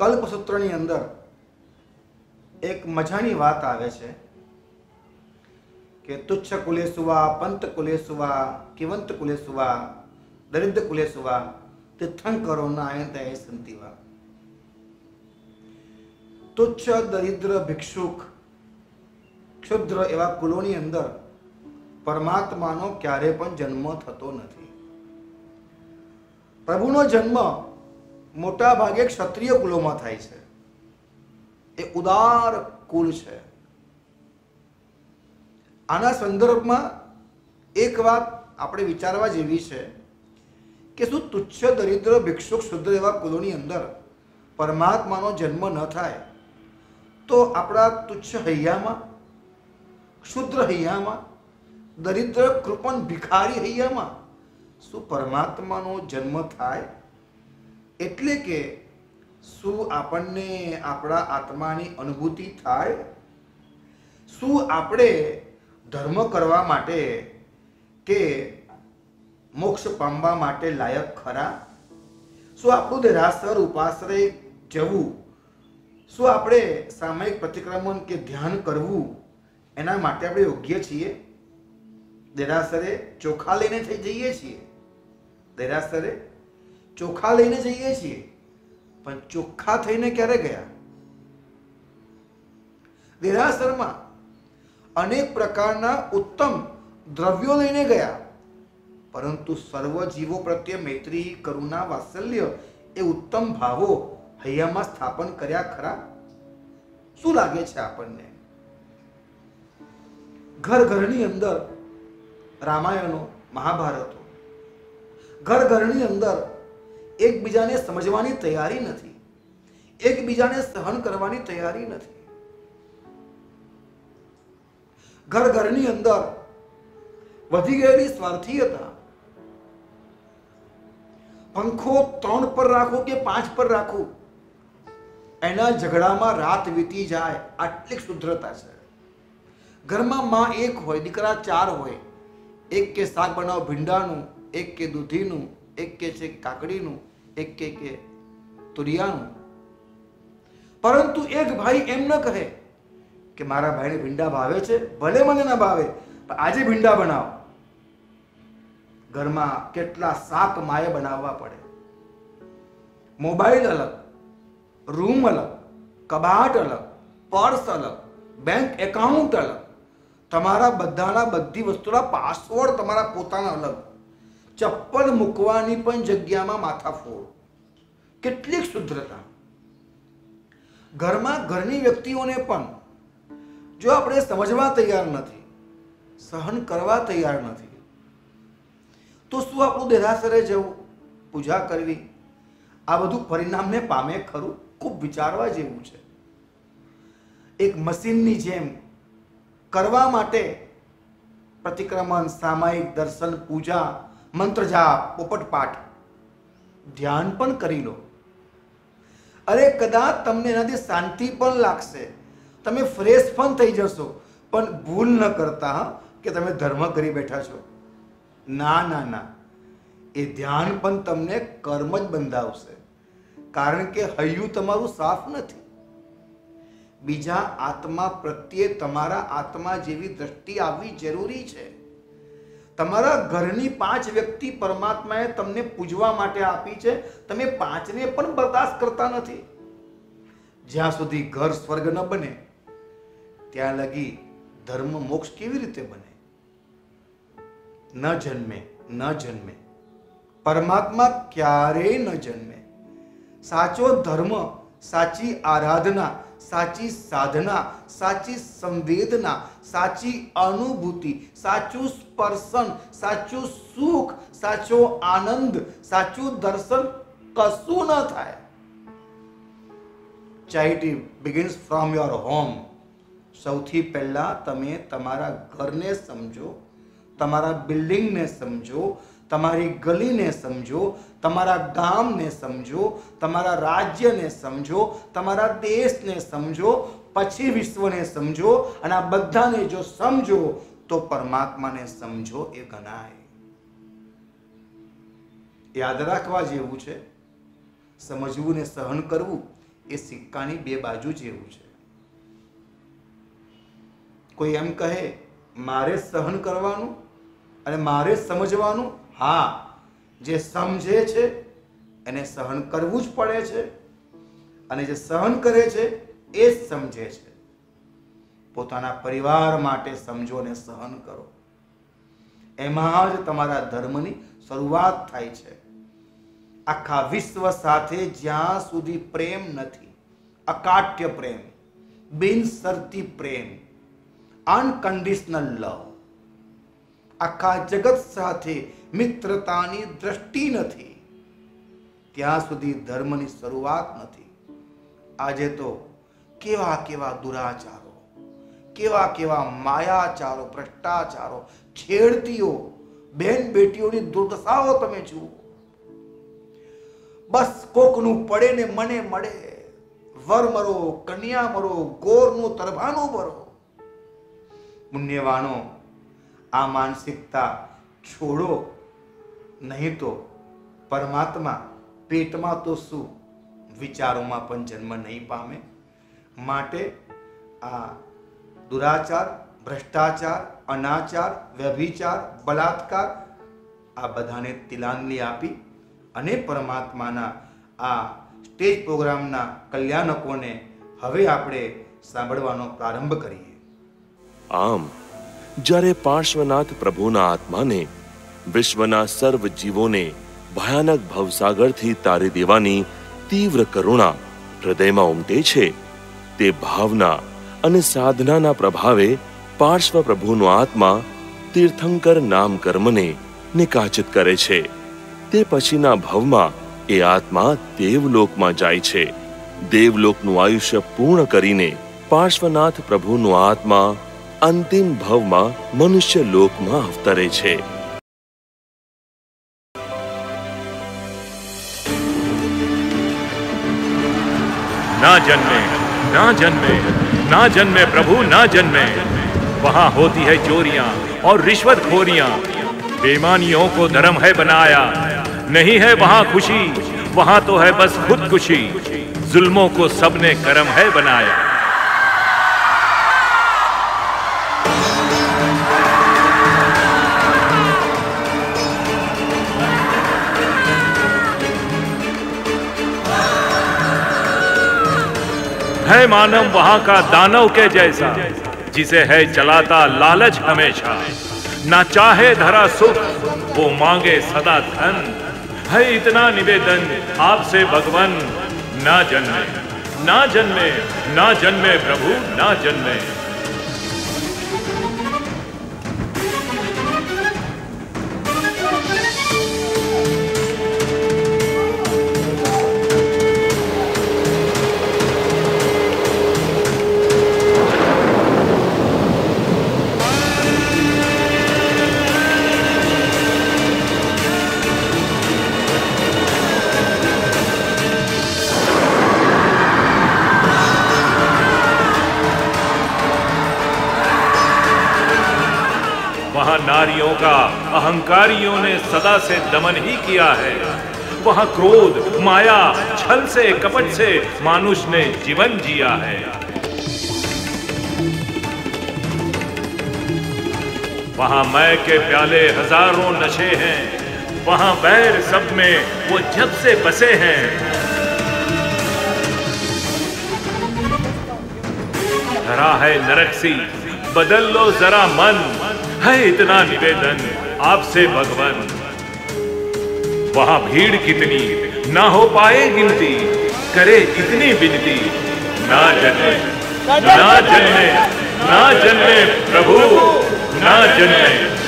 कल्पसूत्रनी अंदर एक मजानी बात आवे छे के तुच्छ कुलेसुवा, पंत कुलेसुवा, किवंत कुलेसुवा, दरिद्र कुलेसुवा, तीर्थंकरो नायन तय संतिवा। तुच्छ दरिद्र भिक्षुक क्षुद्र एवं कुलोनी अंदर परमात्मानो क्यारे पण जन्म थतो नथी। प्रभुनो जन्म मोटा भागे क्षत्रिय कुलो में थाय छे। ए उदार कुल छे। आना संदर्भ में एक बात आपणे विचारवा जेवी छे के शुं तुच्छ दरिद्र भिक्षुक शूद्र एवा कुलोनी अंदर परमात्मानो जन्म न थाय तो आपणा तुच्छ हय्यामां, शूद्र हय्यामां, दरिद्र कृपण भिखारी हय्यामां शुं परमात्मानो जन्म थाय? एटले के शुं आपणने आपणा आत्मानी अनुभूति थाय? शुं आपणे धर्म करवा माटे के मोक्ष पामवा माटे लायक खरा? शुं आपणुं देहासर उपासरे जवुं, शुं आपणे सामयिक प्रतिक्रमण के ध्यान करवुं एना माटे आपणे योग्य छीए? देहासरे चोखा लईने थई जईए छीए, देहासरे चोखा लईने जईए छीए, पण चोखा थईने क्यारे गया? देहासरमां अनेक प्रकारना उत्तम द्रव्यो लईने गया, परंतु सर्व जीवो प्रत्ये मैत्री, करुणा, वात्सल्य ए उत्तम भावो हय्यामां स्थापन कर्या खरा? शुं लागे छे आपणने? घर घरनी अंदर रामायणो, महाभारतो, घर घरनी अंदर एकबीजाने समजवानी तैयारी नथी, एकबीजाने सहन करवानी तैयारी नथी। घर घरनी अंदर वधी गयेली स्वार्थीयता, पंखो 3 पर राखो के 5 पर राखो एना झगड़ामां रात वीती जाए आटली शुद्रता छे। घरमां मां एक होय, दीकरा 4 होय, एक के शाक बनाव भींडानुं, एक के दूधीनुं, एक के छे काकड़ीनुं, एक के तुरियानुं, परंतु एक भाई एम न कहे के मारा भाई ने भींडा भावे छे, भले मने न भावे, आजे भींडा बनाओ। घर में केटला साक माए बनावा पड़े, मोबाइल अलग, रूम अलग, कबाट अलग, पर्स अलग, बैंक एकाउंट अलग, तमारा बधाना बधी वस्तुना पासवर्ड तमारा पोताना अलग, चप्पल मूकवानी पण जग्यामां माथाफोड़। केटली शुद्धता। घर में घरनी व्यक्तिओने पण जो आपणे समजवा तैयार नथी, सहन करवा तैयार नहीं, तो शुं आपणुं देहासरे जवुं, पूजा करवी आ बधुं परिणाम ने पामे खरुं? खूब विचारवा जेवुं छे। एक मशीननी जेम करवा माटे प्रतिक्रमण, सामायिक दर्शन, पूजा, मंत्र जाप, पोपट पाठ, ध्यान पण करी लो। अरे कदाच तमने एनाथी शांति पण लागशे, तमे फ्रेश पण थई जशो, पण भूल न करता कि तमे धर्म करी बैठा छो। ना ना ना, ए ध्यान पण तमने कर्म ज बंधावशे, कारण के हय्यु तमारुं साफ नथी। बीजा आत्मा प्रत्ये तमारा आत्मा जेवी दृष्टि आववी जरूरी छे। तमारा घरनी 5 व्यक्ति परमात्माए तमने पूजवा माटे आपी छे, तमे 5 ने पण बर्दाश्त करता नथी। ज्यां सुधी घर स्वर्ग न बने त्यां लगी धर्म मोक्ष केवी रीते बने? न जन्मे, न जन्मे, परमात्मा क्यारे न जन्मे। साचो धर्म, साची आराधना, साची साधना, साची संवेदना, साची अनुभूति, साचु स्पर्शन, साचु सुख, साचो आनंद, साचु दर्शन कशुं न थाय। Charity begins from your home. सौथी पहला तमे तमारा घर ने समझो, तमारा बिल्डिंग ने समझो, तमारी गली ने समझो, तमारा गाम ने समझो, तमारा राज्य ने समझो, तमारा देश ने समझो, पछी विश्व ने समझो। अना बधा ने जो समझो तो परमात्मा ने समझो ए गणाय। याद राखवा जेवुं छे, समझवुं ने सहन करवुं એ સિક્કાની બે બાજુ જેવું છે। કોઈ એમ કહે મારે સહન કરવાનું અને મારે સમજવાનું, હા જે સમજે છે એને સહન કરવું જ પડે છે અને જે સહન કરે છે એ જ સમજે છે। પોતાના પરિવાર માટે સમજો અને સહન કરો, એમાં જ તમારા ધર્મની શરૂઆત થાય છે। आखा विश्व साथे ज्यां सुधी प्रेम नथी, अकाट्य प्रेम, बिनसरती प्रेम, अनकंडीशनल लव, आखा जगत साथे मित्रतानी दृष्टि नथी, त्यां सुधी धर्मनी शुरुआत नथी। आजे तो केवा केवा दुराचारो, केवा केवा मायाचारो, भ्रष्टाचारो, छेड़तीओ, बहन बेटीओनी दुर्दशाओ तमे जुओ। बस कोकनु पड़े ने मने मड़े, वर मरो कन्या मरो, गोरनु तरभानु भरो। पुण्यवानो आ मानसिकता छोड़ो, नहीं तो परमात्मा पेट में तो शू विचारों में पण जन्म नहीं पामे। माटे आ दुराचार, भ्रष्टाचार, अनाचार, व्यभिचार, बलात्कार आ बधाने तिलांजलि आपी अने परमात्माना आ स्टेज प्रोग्रामना कल्याणकोने हवे आपणे सांभळवानो प्रारंभ करीए। आम जारे पार्श्वनाथ प्रभुना आत्माने विश्वना सर्व जीवोने भयानक भवसागरथी तारी देवानी तीव्र करुणा हृदयमां उमटे छे, ते भावना अने साधनाना प्रभावे पार्श्व प्रभुनो आत्मा तीर्थंकर नाम कर्मने निकाचित करे छे। ते पछीना भवमा ए आत्मा देवलोक में जाय छे। देवलोक नु आयुष्य पूर्ण करीने पार्श्वनाथ प्रभु नु आत्मा अंतिम भव में मनुष्य लोक में अवतरे छे। ना जन्मे, ना जन्मे, ना जन्मे प्रभु ना जन्मे। वहाँ होती है चोरियां और रिश्वत खोरियां, बेईमानियों को धर्म है बनाया, नहीं है वहाँ खुशी, वहाँ तो है बस खुदकुशी, जुल्मों को सबने कर्म है बनाया। है मानव वहाँ का दानव के जैसा, जिसे है चलाता लालच हमेशा, ना चाहे धरा सुख वो मांगे सदा धन, है इतना निवेदन आपसे भगवान। ना जन्मे, ना जन्मे, ना जन्मे प्रभु ना जन्मे। नारियों का अहंकारियों ने सदा से दमन ही किया है, वहां क्रोध, माया, छल से, कपट से मानुष ने जीवन जिया है। वहां मैं के प्याले हजारों नशे हैं, वहां बैर सब में वो जब से बसे हैं। धरा है नरक सी, बदल लो जरा मन, है इतना निवेदन आपसे भगवान। वहां भीड़ कितनी ना हो पाए गिनती, करे इतनी विनती। ना जन्मे, ना जन्मे, ना जन्मे प्रभु ना जन्मे।